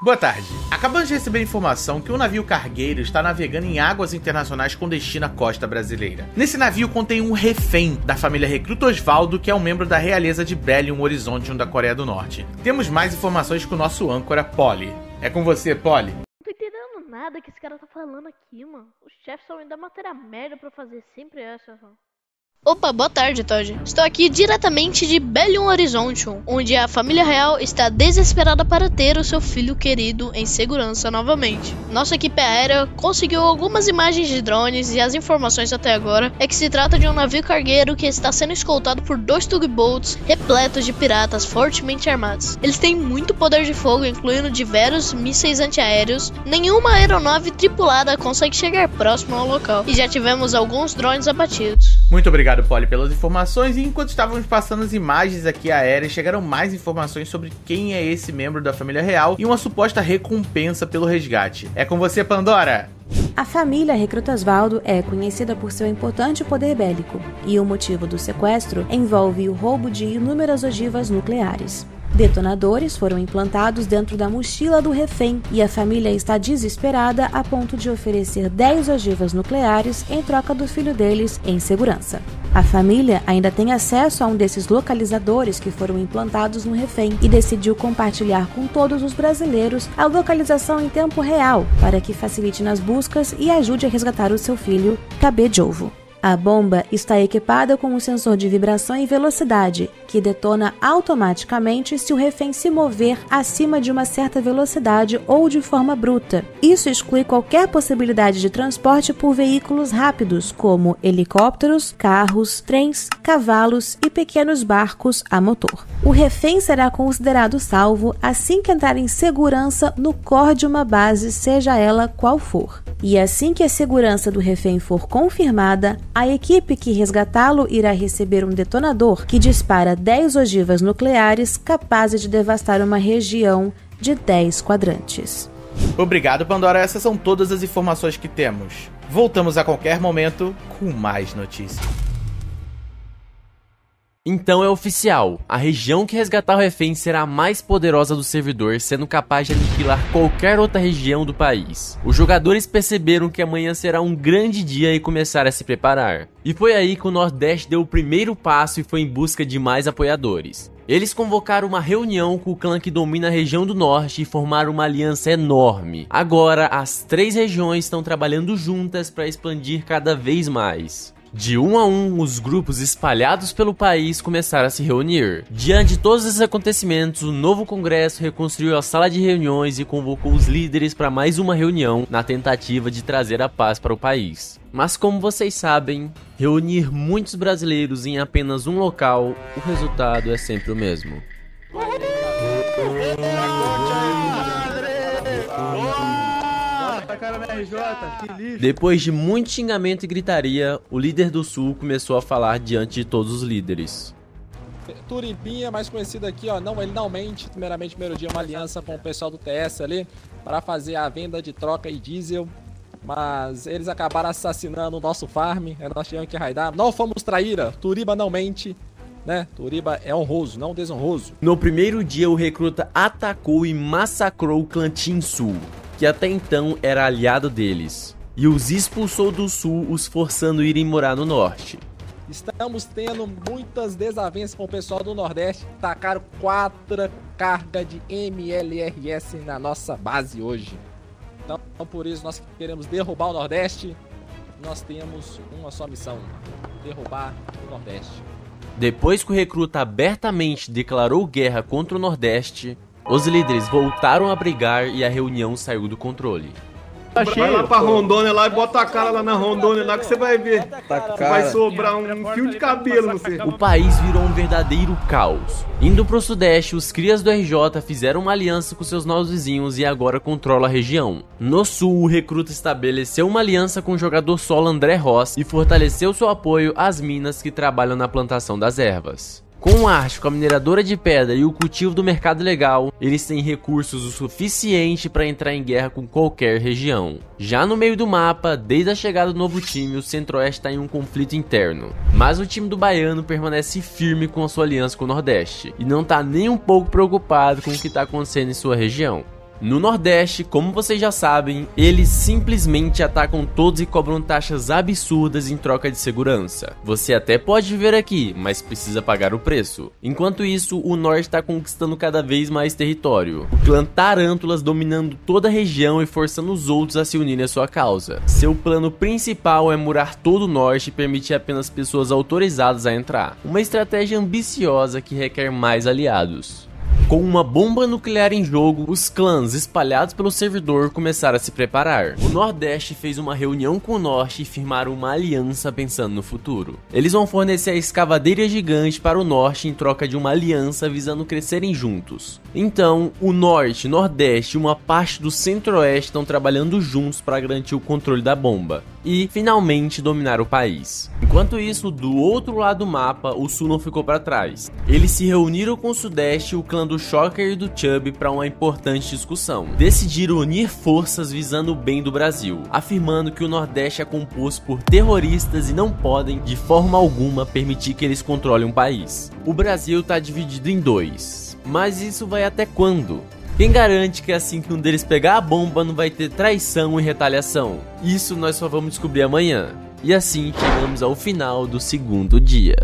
Boa tarde. Acabamos de receber informação que um navio cargueiro está navegando em águas internacionais com destino à costa brasileira. Nesse navio contém um refém da família Recruta Osvaldo, que é um membro da realeza de Belium Horizontium da Coreia do Norte. Temos mais informações com o nosso âncora, Polly. É com você, Polly. Não tô entendendo nada que esse cara tá falando aqui, mano. Os chefes só ainda matéria merda pra fazer sempre essa, mano. Opa, boa tarde, Todd. Estou aqui diretamente de Belium Horizontium, onde a família real está desesperada para ter o seu filho querido em segurança novamente. Nossa equipe aérea conseguiu algumas imagens de drones e as informações até agora é que se trata de um navio cargueiro que está sendo escoltado por dois tugboats repletos de piratas fortemente armados. Eles têm muito poder de fogo, incluindo diversos mísseis antiaéreos. Nenhuma aeronave tripulada consegue chegar próximo ao local e já tivemos alguns drones abatidos. Muito obrigado. Obrigado, Polly, pelas informações. E enquanto estávamos passando as imagens aqui aéreas, chegaram mais informações sobre quem é esse membro da família real e uma suposta recompensa pelo resgate. É com você, Pandora! A família Recruta Osvaldo é conhecida por seu importante poder bélico, e o motivo do sequestro envolve o roubo de inúmeras ogivas nucleares. Detonadores foram implantados dentro da mochila do refém e a família está desesperada a ponto de oferecer dez ogivas nucleares em troca do filho deles em segurança. A família ainda tem acesso a um desses localizadores que foram implantados no refém e decidiu compartilhar com todos os brasileiros a localização em tempo real para que facilite nas buscas e ajude a resgatar o seu filho, Cabê de Ovo. A bomba está equipada com um sensor de vibração e velocidade, que detona automaticamente se o refém se mover acima de uma certa velocidade ou de forma bruta. Isso exclui qualquer possibilidade de transporte por veículos rápidos, como helicópteros, carros, trens, cavalos e pequenos barcos a motor. O refém será considerado salvo assim que entrar em segurança no core de uma base, seja ela qual for. E assim que a segurança do refém for confirmada, a equipe que resgatá-lo irá receber um detonador que dispara dez ogivas nucleares capazes de devastar uma região de dez quadrantes. Obrigado, Pandora. Essas são todas as informações que temos. Voltamos a qualquer momento com mais notícias. Então é oficial, a região que resgatar o refém será a mais poderosa do servidor, sendo capaz de aniquilar qualquer outra região do país. Os jogadores perceberam que amanhã será um grande dia e começaram a se preparar. E foi aí que o Nordeste deu o primeiro passo e foi em busca de mais apoiadores. Eles convocaram uma reunião com o clã que domina a região do norte e formaram uma aliança enorme. Agora, as três regiões estão trabalhando juntas para expandir cada vez mais. De um a um, os grupos espalhados pelo país começaram a se reunir. Diante de todos esses acontecimentos, o novo Congresso reconstruiu a sala de reuniões e convocou os líderes para mais uma reunião na tentativa de trazer a paz para o país. Mas como vocês sabem, reunir muitos brasileiros em apenas um local, o resultado é sempre o mesmo. Depois de muito xingamento e gritaria, o líder do Sul começou a falar diante de todos os líderes. Turimpinha, mais conhecido aqui, ó, não, ele não mente. Primeiramente, primeiro dia, uma aliança com o pessoal do T S ali para fazer a venda de troca e diesel Mas eles acabaram assassinando o nosso farm. Nós tivemos que raidar. Não fomos traíra. Turiba não mente. Né? Turiba é honroso, não desonroso. No primeiro dia, o recruta atacou e massacrou o clã Team Sul, que até então era aliado deles, e os expulsou do sul, os forçando a irem morar no norte. Estamos tendo muitas desavenças com o pessoal do Nordeste. Tacaram quatro cargas de M L R S na nossa base hoje. Então, por isso, nós queremos derrubar o Nordeste. Nós temos uma só missão: derrubar o Nordeste. Depois que o recruta abertamente declarou guerra contra o Nordeste, os líderes voltaram a brigar e a reunião saiu do controle. Vai lá pra Rondônia lá e bota a cara lá na Rondônia lá que você vai ver. Vai sobrar um fio de cabelo no você. O país virou um verdadeiro caos. Indo pro sudeste, os crias do R J fizeram uma aliança com seus novos vizinhos e agora controla a região. No sul, o recruta estabeleceu uma aliança com o jogador solo André Roça e fortaleceu seu apoio às minas que trabalham na plantação das ervas. Com o Ártico, a mineradora de pedra e o cultivo do mercado legal, eles têm recursos o suficiente para entrar em guerra com qualquer região. Já no meio do mapa, desde a chegada do novo time, o Centro-Oeste está em um conflito interno. Mas o time do Baiano permanece firme com a sua aliança com o Nordeste, e não está nem um pouco preocupado com o que está acontecendo em sua região. No Nordeste, como vocês já sabem, eles simplesmente atacam todos e cobram taxas absurdas em troca de segurança. Você até pode viver aqui, mas precisa pagar o preço. Enquanto isso, o Norte está conquistando cada vez mais território. O clã Tarantulas dominando toda a região e forçando os outros a se unirem à sua causa. Seu plano principal é murar todo o Norte e permitir apenas pessoas autorizadas a entrar. Uma estratégia ambiciosa que requer mais aliados. Com uma bomba nuclear em jogo, os clãs espalhados pelo servidor começaram a se preparar. O Nordeste fez uma reunião com o Norte e firmaram uma aliança pensando no futuro. Eles vão fornecer a escavadeira gigante para o Norte em troca de uma aliança visando crescerem juntos. Então, o Norte, Nordeste e uma parte do Centro-Oeste estão trabalhando juntos para garantir o controle da bomba e, finalmente, dominar o país. Enquanto isso, do outro lado do mapa, o Sul não ficou para trás. Eles se reuniram com o Sudeste e o clã do Shocker e do Chubb para uma importante discussão. Decidiram unir forças visando o bem do Brasil, afirmando que o Nordeste é composto por terroristas e não podem, de forma alguma, permitir que eles controlem um país. O Brasil está dividido em dois. Mas isso vai até quando? Quem garante que assim que um deles pegar a bomba não vai ter traição e retaliação? Isso nós só vamos descobrir amanhã. E assim chegamos ao final do segundo dia.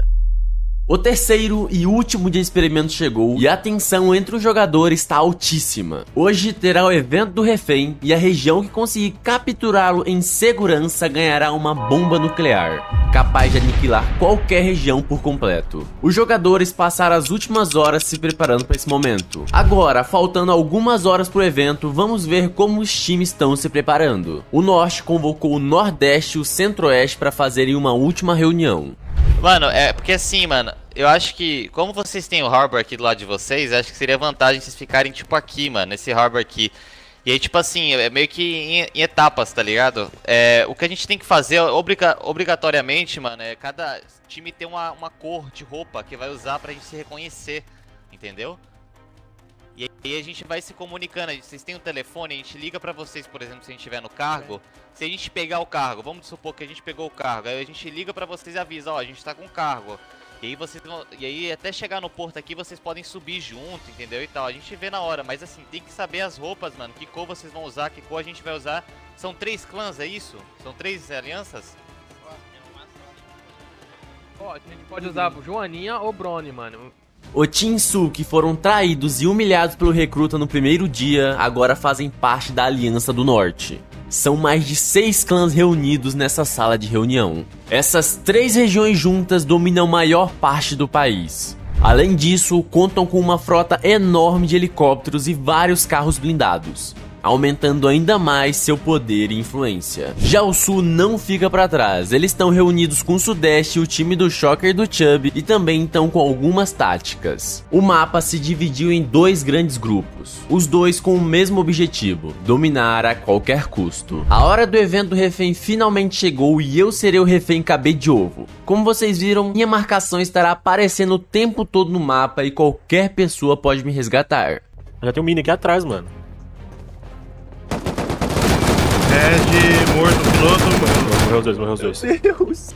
O terceiro e último dia de experimento chegou e a tensão entre os jogadores está altíssima. Hoje terá o evento do refém e a região que conseguir capturá-lo em segurança ganhará uma bomba nuclear, capaz de aniquilar qualquer região por completo. Os jogadores passaram as últimas horas se preparando para esse momento. Agora, faltando algumas horas para o evento, vamos ver como os times estão se preparando. O Norte convocou o Nordeste e o Centro-Oeste para fazerem uma última reunião. Mano, é porque assim, mano, eu acho que, como vocês têm o harbor aqui do lado de vocês, acho que seria vantagem vocês ficarem, tipo, aqui, mano, nesse harbor aqui. E aí, tipo assim, é meio que em, em etapas, tá ligado? É, o que a gente tem que fazer, obriga, obrigatoriamente, mano, é cada time ter uma, uma cor de roupa que vai usar pra gente se reconhecer, entendeu? E aí a gente vai se comunicando, vocês têm um telefone, a gente liga pra vocês, por exemplo, se a gente estiver no cargo. Se a gente pegar o cargo, vamos supor que a gente pegou o cargo, aí a gente liga pra vocês e avisa, ó, a gente tá com o cargo. E aí vocês vão, e aí até chegar no porto aqui vocês podem subir junto, entendeu, e tal. A gente vê na hora, mas assim, tem que saber as roupas, mano, que cor vocês vão usar, que cor a gente vai usar. São três clãs, é isso? São três alianças? Ó, a gente pode usar Joaninha ou Brony, mano. O Team Sul, que foram traídos e humilhados pelo recruta no primeiro dia, agora fazem parte da Aliança do Norte. São mais de seis clãs reunidos nessa sala de reunião. Essas três regiões juntas dominam a maior parte do país. Além disso, contam com uma frota enorme de helicópteros e vários carros blindados, aumentando ainda mais seu poder e influência. Já o Sul não fica para trás, eles estão reunidos com o Sudeste, o time do Shocker e do Chubb, e também estão com algumas táticas. O mapa se dividiu em dois grandes grupos, os dois com o mesmo objetivo, dominar a qualquer custo. A hora do evento do refém finalmente chegou e eu serei o refém Cabê de Ovo. Como vocês viram, minha marcação estará aparecendo o tempo todo no mapa e qualquer pessoa pode me resgatar. Já tem um mini aqui atrás, mano. É, Recorde, morto, piloto. Morreu, morreu os dois, morreu os dois. Meu Deus.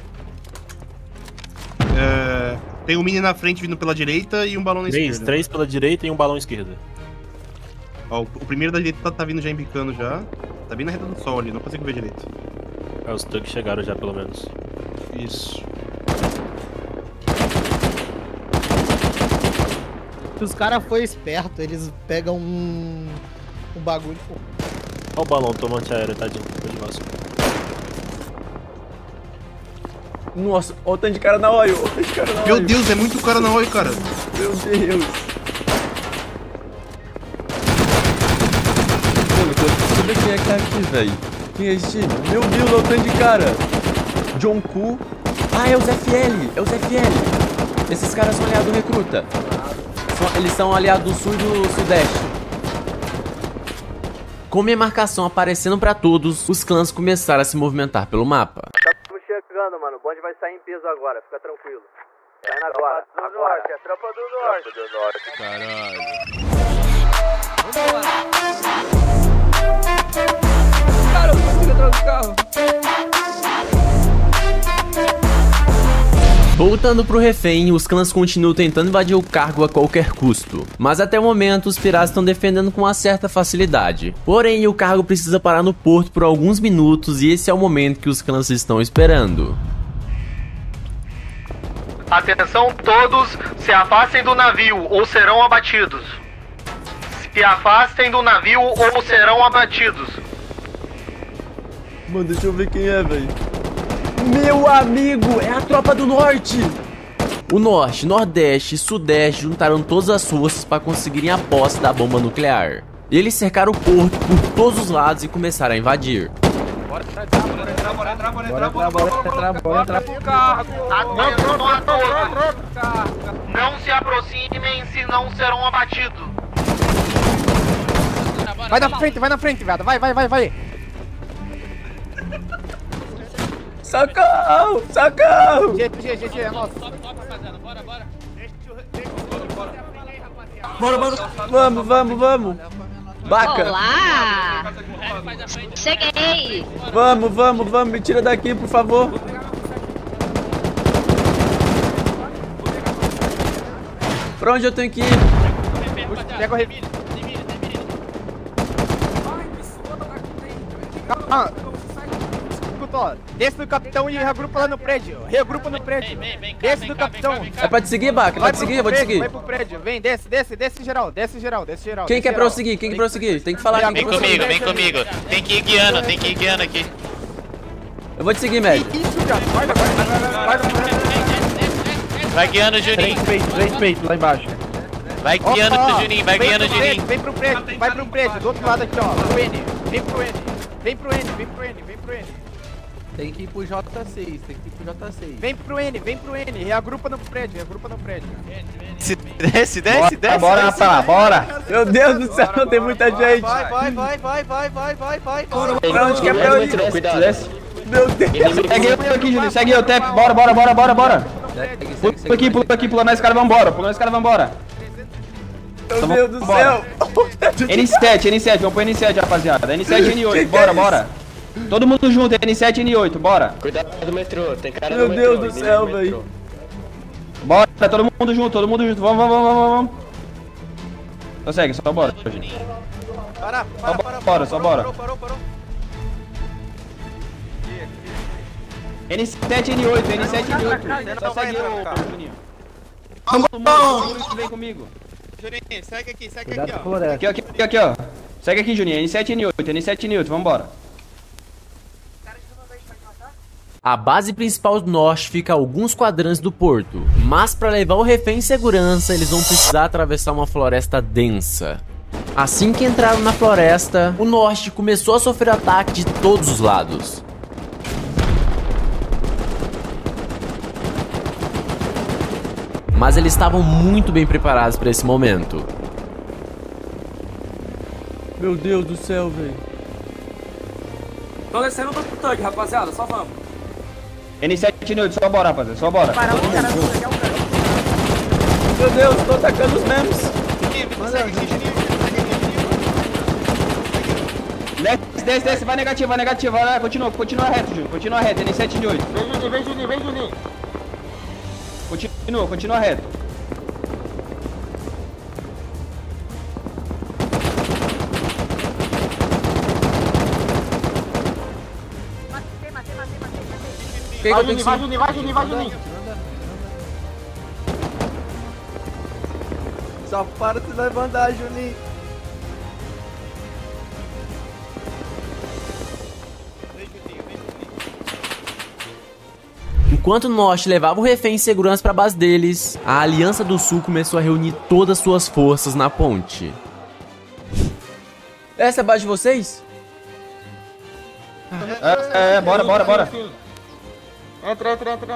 É, tem um mini na frente vindo pela direita e um balão na três, esquerda. Três pela direita e um balão esquerda. Ó, o primeiro da direita tá, tá vindo já embicando já. Tá bem na reta do sol ali, não consigo ver direito. Ah, os tanques chegaram já, pelo menos. Isso. Os caras foram espertos, eles pegam um... um bagulho... Olha o balão tomando aéreo, tadinho, ficou de massa. Nossa, olha o tanto de cara na oi, olha o tanto de cara na oi. Meu Deus, é muito cara na oi, cara. Meu Deus. Mano, deixa eu ver quem é que tá aqui, velho. Quem é esse? Meu Deus, olha o tanto de cara. John Ku. Ah, é o Z F L, é o Z F L. Esses caras são aliados do Recruta. Eles são aliados do sul e do sudeste. Com minha marcação aparecendo pra todos, os clãs começaram a se movimentar pelo mapa. Tá tudo chegando, mano. O bonde vai sair em peso agora, fica tranquilo. Sai na agora, agora. É tropa do norte. Tropa do norte. Caralho. Cara, eu consigo entrar no carro. Voltando pro refém, os clãs continuam tentando invadir o cargo a qualquer custo, mas até o momento os piratas estão defendendo com uma certa facilidade. Porém, o cargo precisa parar no porto por alguns minutos e esse é o momento que os clãs estão esperando. Atenção todos, se afastem do navio ou serão abatidos. Se afastem do navio ou serão abatidos. Mano, deixa eu ver quem é, velho. Meu amigo, é a tropa do norte! O norte, nordeste e sudeste juntaram todas as forças para conseguirem a posse da bomba nuclear. Eles cercaram o porto por todos os lados e começaram a invadir. Bora entrar, bora entrar, bora entrar, bora entrar, bora entrar, bora entrar, bora cargo! Não se aproximem, senão serão abatidos. Vai na frente, vai na frente, viado, vai, vai, vai, vai! Socorro! Socorro! G G, G G, é nosso. Sobe, sobe, rapaziada. Bora, bora. Deixa o... Bora, bora. Bora, bora. Vamos, vamos, vamos. Baca. Olá! Cheguei! Vamos, vamos, vamos. Me tira daqui, por favor. Pra onde eu tenho que ir? Pega o refil. Ah! Desce do capitão e regrupa lá no prédio. Regrupa no prédio. Desce do capitão. É pra te seguir, Baca? Vai te seguir? Eu vou te seguir. Vai pro prédio. Vem, desce, desce, desce geral. Desce geral, desce geral. Quem quer pra eu seguir? Quem quer pra eu seguir? Tem que falar aqui. Vem comigo, vem comigo. Tem que ir guiando, tem que ir guiando aqui. Eu vou te seguir, Med. Vai guiando o Juninho. Três peitos lá embaixo. Vai guiando o Juninho, vai guiando o Juninho. Vem pro prédio, vai pro prédio. Do outro lado aqui, ó. Pro N. Vem pro N. Vem pro N, vem pro N, vem pro N. Tem que ir pro J seis, tem que ir pro J seis. Vem pro N, vem pro N, reagrupa no prédio, reagrupa no prédio. Desce, desce, desce, desce. Bora, Natal, bora. Meu Deus do céu, não tem muita gente. Vai, vai, vai, vai, vai, vai, vai, vai. Pra onde que é pra onde? Cuidado, desce. Meu Deus. Segue eu aqui, Juninho, segue eu, Tep. Bora, bora, bora, bora, bora. Pula aqui, pula aqui, pula nós, cara, vambora. Pula nós, cara, vambora. Meu Deus do céu. N sete, N sete, vamos pro N sete, rapaziada. N sete, N oito, bora, bora. Todo mundo junto, N sete e N oito, bora. Cuidado do metrô, tem cara no metrô. Meu Deus do céu, velho. Bora, todo mundo junto, todo mundo junto. Vamos, vamos, vamos, vamos. Só segue, só bora. Para, para, para, para, só bora. N sete e N oito, N sete e N oito. Só segue o Juninho. Todo mundo que vem comigo. Juninho, segue aqui, segue aqui, ó. Aqui, aqui, aqui, ó. Segue aqui, Juninho. N sete e N oito, N sete e N oito, vambora. A base principal do norte fica a alguns quadrantes do porto, mas para levar o refém em segurança, eles vão precisar atravessar uma floresta densa. Assim que entraram na floresta, o norte começou a sofrer ataque de todos os lados. Mas eles estavam muito bem preparados para esse momento. Meu Deus do céu, velho. Tô descendo pro tanque, rapaziada, só vamos. N sete N oito, só bora, rapaziada, só bora. Parar o cara, pegar o cara. Meu Deus, tô atacando os memes. Leste, desce, desce, vai negativa, vai negativa, vai, continua, continua reto, Juninho, continua reto, N sete de oito. Vem, Juninho, vem, Juninho, vem, Juninho. Continua, continua reto. Matei, matei, matei, matei. Vai, Juninho, vai, Juninho, vai, Juninho, vai, Juninho. Só para de levantar, Juninho. Enquanto o Norte levava o refém em segurança para a base deles, a Aliança do Sul começou a reunir todas as suas forças na ponte. Essa é a base de vocês? É, é, é, bora, bora, bora. Entra, entra, entra.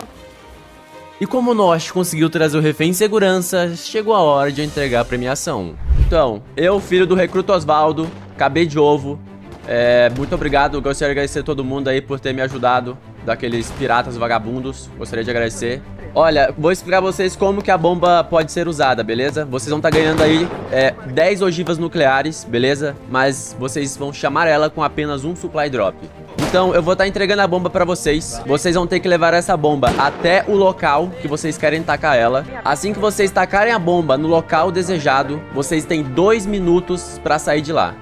E como o Norte conseguiu trazer o refém em segurança, chegou a hora de entregar a premiação. Então, eu, filho do Recruta Osvaldo, Cabê de Ovo, é, muito obrigado, eu gostaria de agradecer a todo mundo aí por ter me ajudado. Daqueles piratas vagabundos, gostaria de agradecer. Olha, vou explicar pra vocês como que a bomba pode ser usada, beleza? Vocês vão estar tá ganhando aí é, dez ogivas nucleares, beleza? Mas vocês vão chamar ela com apenas um supply drop. Então eu vou estar tá entregando a bomba pra vocês. Vocês vão ter que levar essa bomba até o local que vocês querem tacar ela. Assim que vocês tacarem a bomba no local desejado, vocês têm dois minutos pra sair de lá.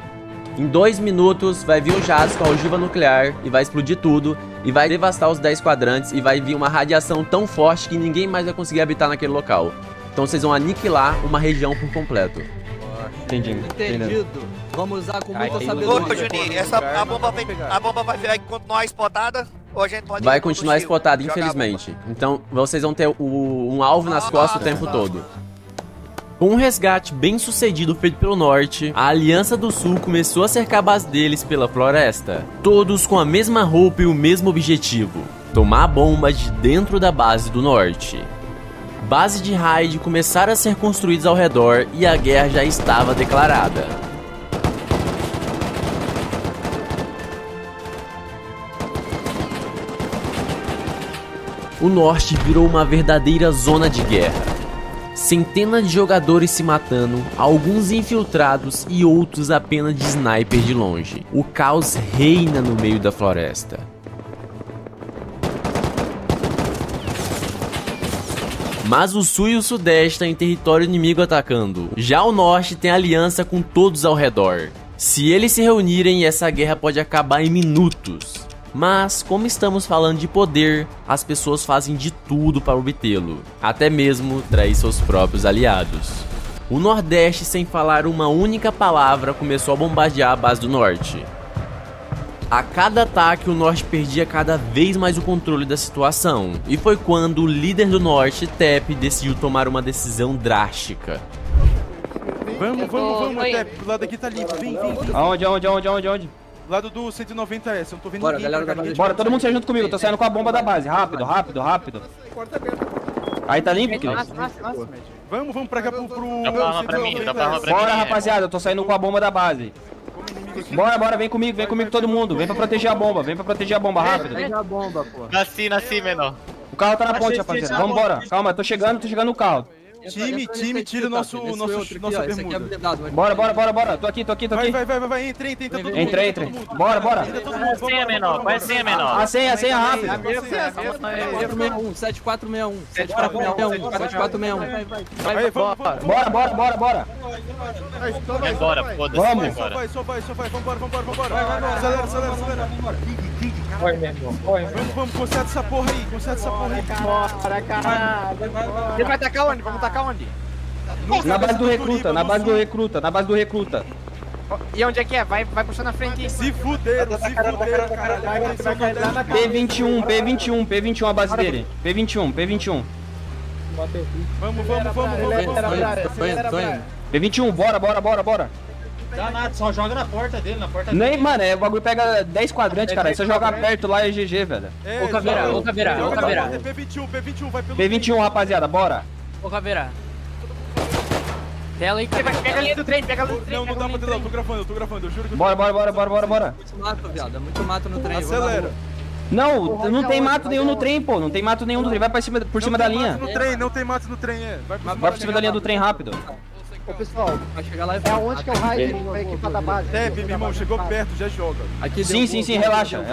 Em dois minutos vai vir o Jazz com a ogiva nuclear e vai explodir tudo e vai devastar os dez quadrantes e vai vir uma radiação tão forte que ninguém mais vai conseguir habitar naquele local. Então vocês vão aniquilar uma região por completo. Entendido. Entendido. Vamos usar com muita sabedoria. Ô, Juninho, essa, a, bomba vai, a bomba vai virar e continuar espotada? Ou a gente pode vai continuar espotada, infelizmente. Então vocês vão ter o, um alvo nas costas o tempo todo. Com um resgate bem sucedido feito pelo Norte, a Aliança do Sul começou a cercar a base deles pela floresta. Todos com a mesma roupa e o mesmo objetivo: tomar a bomba de dentro da base do Norte. Bases de raid começaram a ser construídas ao redor e a guerra já estava declarada. O Norte virou uma verdadeira zona de guerra. Centenas de jogadores se matando, alguns infiltrados e outros apenas de sniper de longe. O caos reina no meio da floresta. Mas o sul e o sudeste têm território inimigo atacando. Já o norte tem aliança com todos ao redor. Se eles se reunirem, essa guerra pode acabar em minutos. Mas, como estamos falando de poder, as pessoas fazem de tudo para obtê-lo, até mesmo trair seus próprios aliados. O Nordeste, sem falar uma única palavra, começou a bombardear a base do Norte. A cada ataque, o Norte perdia cada vez mais o controle da situação, e foi quando o líder do Norte, Tep, decidiu tomar uma decisão drástica. Vamos, vamos, vamos, Tep, o lado aqui tá livre, vem, vem, vem. Aonde, aonde, aonde, aonde, aonde? Lado do cento e noventa S, eu não tô vendo bora, ninguém. Galera, cara, galera, bora, todo mundo seja junto comigo, tô saindo com a bomba da base. Rápido, rápido, rápido. Aí tá limpo, Cris? Vamos, vamos pra cá pro... pro... Dá pra pra mim, dá pra pra bora, mim, rapaziada, eu tô saindo com a bomba da base. Bora, bora, vem comigo, vem comigo todo mundo. Vem pra proteger a bomba, vem pra proteger a bomba, rápido. Nasci, nasci, menor. O carro tá na ponte, rapaziada, vambora. Calma, tô chegando, tô chegando no carro. Time, time, tira o nosso, nosso, nossa bermuda. Bora, bora, bora, bora. Tô aqui, tô aqui, tô aqui. Vai, vai, vai, vai. Entra, entra, entra todo mundo. Entra, entra. Bora, bora. Vai a senha, menor. Vai a senha, menor. A senha, a senha, rápido. sete quatro seis um. sete quatro seis um. sete quatro seis um. Bora, bora, bora, bora. Vai embora, foda-se. Vamos. Só vai, só vai, só vai. Vambora, vambora, vambora. Acelera, acelera, acelera. Vamos, vamos, conserta essa porra aí. Conserta essa porra aí. Bora, caralho. Ele vai atacar onde? Vamos atacar onde? Na base do recruta, na base do recruta, na base do recruta. E onde é que é? Vai, vai puxar na frente aí. Se fuderam, se fuderam, caralho. P vinte e um, P vinte e um, P vinte e um a base dele. P vinte e um, P vinte e um. Vamos, vamos, vamos, vamos. P vinte e um, bora, bora, bora, bora. Dá nada, só joga na porta dele, na porta dele. Nem, mano, é, o bagulho pega dez quadrantes, cara. Se eu jogar perto lá é G G, velho. Ô, Caveira, ô, Caveira, ô, Caveira. P vinte e um, P vinte e um, vai pelo... P vinte e um, rapaziada, bora. Ô, Caveira. Tela aí, cara. Pega a linha do trem, pega a linha do trem. Não, não dá pra ter, eu tô gravando, eu tô gravando, eu juro que... Bora, bora, bora, bora, bora, bora. Muito mato, viado, é muito mato no trem. Acelera. Não, não tem mato nenhum no trem, pô. Não tem mato nenhum no trem, vai por cima da linha. Não tem mato no trem, não tem mato no trem, é. Vai por cima da linha do trem, rápido. Ô pessoal, vai chegar lá e vai. É onde que é o raio pra equipa da base? Tep, meu irmão, chegou perto, já joga. Aqui sim, sim, sim, relaxa.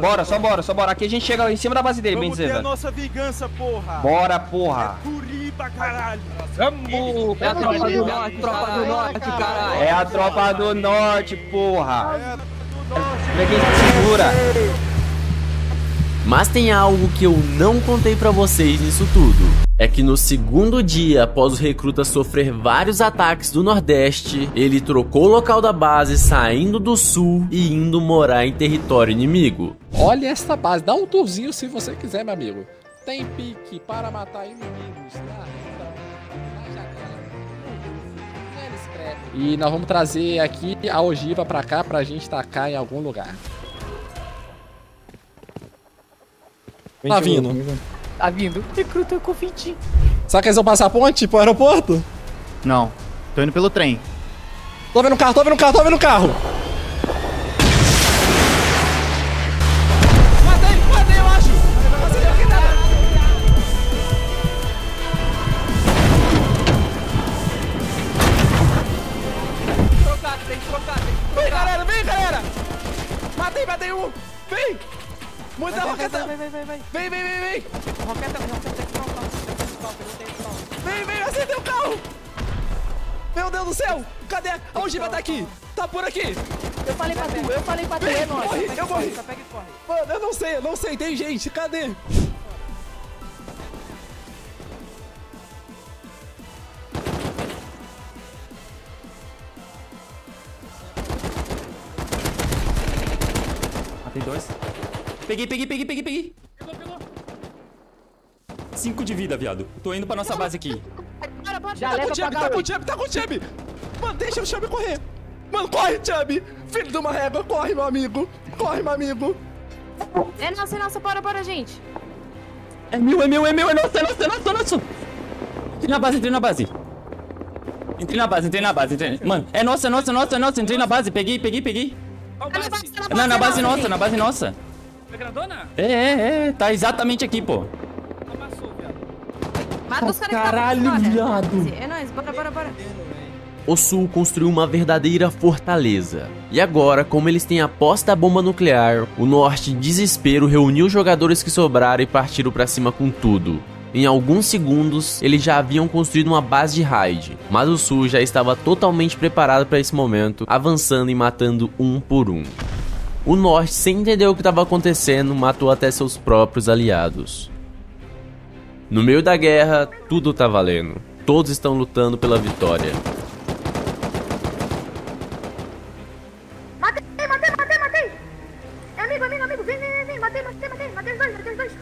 Bora, só bora, só bora. Aqui a gente chega em cima da base dele, bem dizer. Vamos ter a nossa vingança, porra. Bora, porra. Curiba, caralho. Vamos. É a tropa do norte, tropa do norte, caralho. É a tropa do norte, porra. É a tropa do norte. Pra quem se segura. Mas tem algo que eu não contei pra vocês nisso tudo. É que no segundo dia, após o recruta sofrer vários ataques do Nordeste, ele trocou o local da base, saindo do Sul e indo morar em território inimigo. Olha essa base, dá um tourzinho se você quiser, meu amigo. Tem pique para matar inimigos, tá? E nós vamos trazer aqui a ogiva pra cá pra gente tacar em algum lugar. Tá vindo. Tá vindo. Recruta com vinte. Será que eles vão passar a ponte pro aeroporto? Não. Tô indo pelo trem. Tô vendo o carro, tô vendo o carro, tô vendo o carro. Matei, matei, eu acho. Tem que trocar, tem que trocar, tem que trocar. Vem, galera, vem, galera. Matei, matei um. Vem. Muita roqueta! Vem, vem, vem, vem! Vem, vem, vem, vem! Roqueta, roqueta, vem, vem, acertei o carro! Meu Deus do céu! Cadê? A ogiva tá aqui! Tá por aqui! Eu falei pra tu, eu falei pra tu, é nóis! Corre, eu morri! Mano, eu não sei, eu não sei, tem gente, cadê? Matei dois. Peguei, peguei, peguei, peguei, peguei. Pegou, pegou. Cinco de vida, viado. Tô indo pra nossa base aqui. Bora, bora. Já tá com o Chubb, tá com o Chubb, tá com o Chubb. Mano, deixa o Chubb correr. Mano, corre, Chubb. Filho de uma régua, corre, meu amigo. Corre, meu amigo. É nossa, é nossa. Bora, bora, gente. É meu, é meu, é meu. É nossa, é nossa, é nossa, é nossa. Entrei na base, entrei na base. Entrei na base, entrei na base, entrei. Mano, é nossa, é nossa, é nossa, é nossa. Entrei na base, peguei, peguei, peguei. Não, na base nossa, na base nossa. É grandona? É, é, é. Tá exatamente aqui, pô. Amassou, viado. Mata os caras. Caralho, viado. É nóis, bora, bora, bora. O Sul construiu uma verdadeira fortaleza. E agora, como eles têm a posse da bomba nuclear, o Norte, em desespero, reuniu os jogadores que sobraram e partiram pra cima com tudo. Em alguns segundos, eles já haviam construído uma base de raid, mas o Sul já estava totalmente preparado pra esse momento, avançando e matando um por um. O Norte, sem entender o que estava acontecendo, matou até seus próprios aliados. No meio da guerra, tudo tá valendo. Todos estão lutando pela vitória. Matei, matei, matei, matei! Amigo, amigo, amigo, vem, vem, vem! Matei, matei, matei! Matei os dois, matei os dois!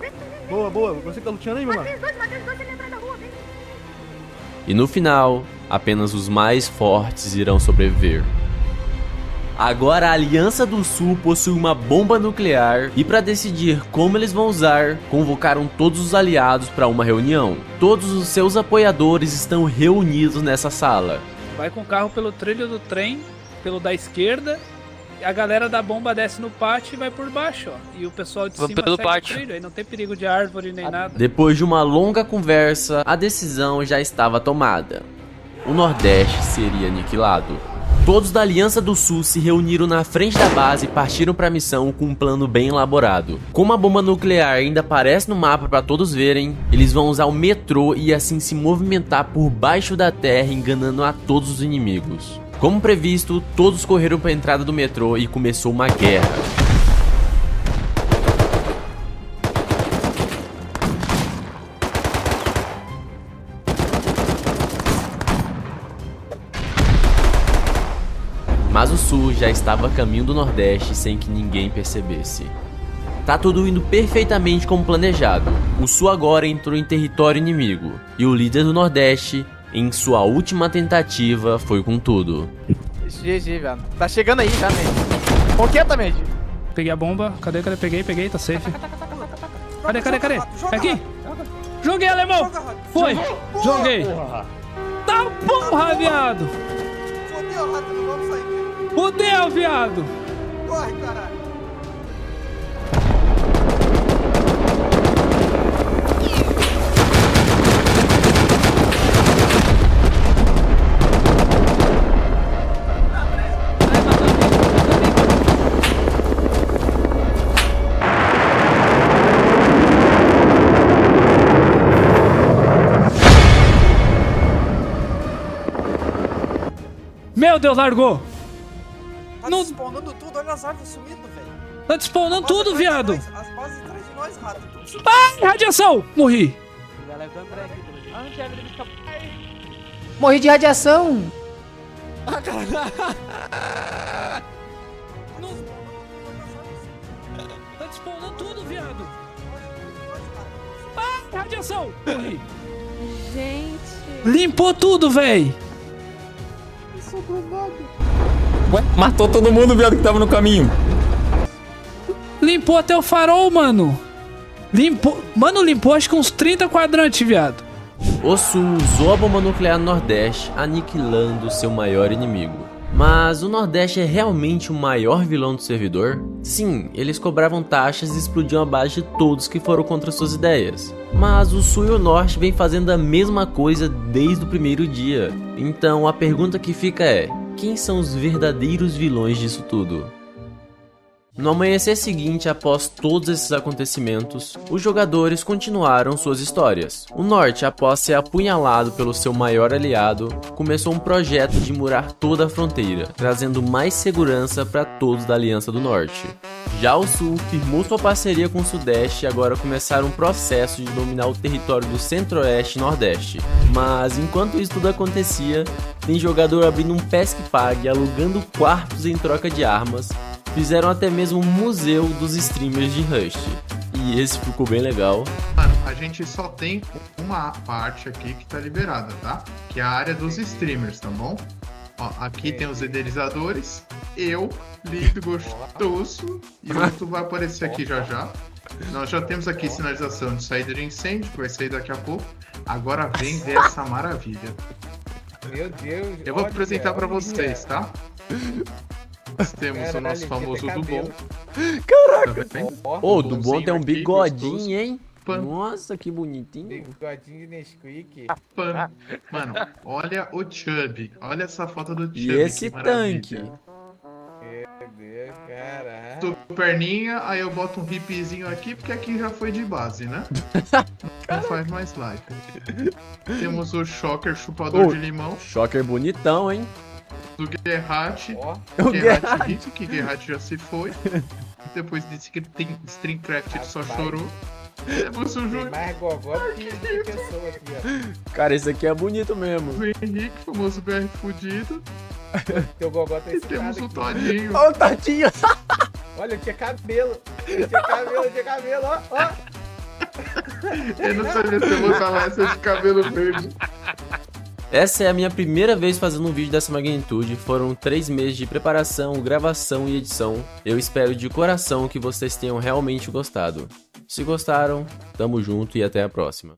Vem, vem, vem! Boa, boa! Você que tá lutando aí, mano? Matei os dois, matei os dois, ele entra na rua, vem! E no final, apenas os mais fortes irão sobreviver. Agora a Aliança do Sul possui uma bomba nuclear e para decidir como eles vão usar, convocaram todos os aliados para uma reunião. Todos os seus apoiadores estão reunidos nessa sala. Vai com o carro pelo trilho do trem, pelo da esquerda, a galera da bomba desce no pátio e vai por baixo, ó. E o pessoal de cima pelo pátio. Trilho, aí não tem perigo de árvore nem nada. Depois de uma longa conversa, a decisão já estava tomada. O Nordeste seria aniquilado. Todos da Aliança do Sul se reuniram na frente da base e partiram para a missão com um plano bem elaborado. Como a bomba nuclear ainda aparece no mapa para todos verem, eles vão usar o metrô e assim se movimentar por baixo da terra, enganando a todos os inimigos. Como previsto, todos correram para a entrada do metrô e começou uma guerra. Mas o Sul já estava a caminho do Nordeste sem que ninguém percebesse. Tá tudo indo perfeitamente como planejado. O Sul agora entrou em território inimigo, e o líder do Nordeste, em sua última tentativa, foi com tudo. G G, velho. Tá chegando aí, tá, Med? Conqueta, Med. Peguei a bomba. Cadê, cadê? Peguei, peguei, tá safe. Cadê, cadê, cadê? Aqui! Joguei, alemão! Foi! Joguei! Tá porra, viado! Fodeu, rato, vamos sair. Fudeu, viado! Corre, caralho! Meu Deus, largou. Tá não... despawnando tudo, olha as árvores sumindo, velho. Tá despawnando tudo, é viado. Nós, as bases atrás de nós, rato. Ai, radiação. Morri. Morri de radiação. Ah, caralho. Tá despawnando tudo, viado. Ai, radiação. Morri. Gente. Limpou tudo, velho. Ué, matou todo mundo, viado, que tava no caminho. Limpou até o farol, mano. Limpou. Mano, limpou acho que uns trinta quadrantes, viado. O Sul usou a bomba nuclear no Nordeste, aniquilando seu maior inimigo. Mas o Nordeste é realmente o maior vilão do servidor? Sim, eles cobravam taxas e explodiam a base de todos que foram contra suas ideias. Mas o Sul e o Norte vem fazendo a mesma coisa desde o primeiro dia. Então a pergunta que fica é, quem são os verdadeiros vilões disso tudo? No amanhecer seguinte, após todos esses acontecimentos, os jogadores continuaram suas histórias. O Norte, após ser apunhalado pelo seu maior aliado, começou um projeto de murar toda a fronteira, trazendo mais segurança para todos da Aliança do Norte. Já o Sul firmou sua parceria com o Sudeste e agora começaram um processo de dominar o território do Centro-Oeste e Nordeste. Mas enquanto isso tudo acontecia, tem jogador abrindo um pesque-pague, alugando quartos em troca de armas. Fizeram até mesmo um museu dos streamers de Rust. E esse ficou bem legal. Mano, a gente só tem uma parte aqui que tá liberada, tá? Que é a área dos streamers, tá bom? Ó, aqui é. Tem os renderizadores. Eu, lindo, gostoso. E o outro vai aparecer aqui já já. Nós já temos aqui sinalização de saída de incêndio, que vai sair daqui a pouco. Agora vem ver essa maravilha. Meu Deus. Eu vou apresentar pra vocês, tá? Nós temos Cara, o nosso famoso Dubon. Caraca! Ô, oh, o Dubon tem um bigodinho, aqui, hein? Pan. Nossa, que bonitinho. Bigodinho de Nesquik. Pan. Mano, olha o Chubb. Olha essa foto do Chubb. E esse tanque. Meu Deus, caralho. Tô perninha, aí eu boto um hipzinho aqui, porque aqui já foi de base, né? Não faz mais live. Temos o Shocker, chupador oh, de limão. Shocker bonitão, hein? Do Gerratti, oh, Gerratti Rico, que Gerratti já se foi. Depois disse que tem Streamcraft, ele só chorou. Depois o Juninho. Cara, esse aqui é bonito mesmo. O Henrique, famoso B R fudido. Teu gogó tá escravo. E temos o Todinho. Ó, o Todinho. Olha, tinha cabelo. Tinha cabelo, tinha cabelo, ó. ó. Eu não sabia se eu vou falar essa de cabelo verde. Essa é a minha primeira vez fazendo um vídeo dessa magnitude, foram três meses de preparação, gravação e edição. Eu espero de coração que vocês tenham realmente gostado. Se gostaram, tamo junto e até a próxima.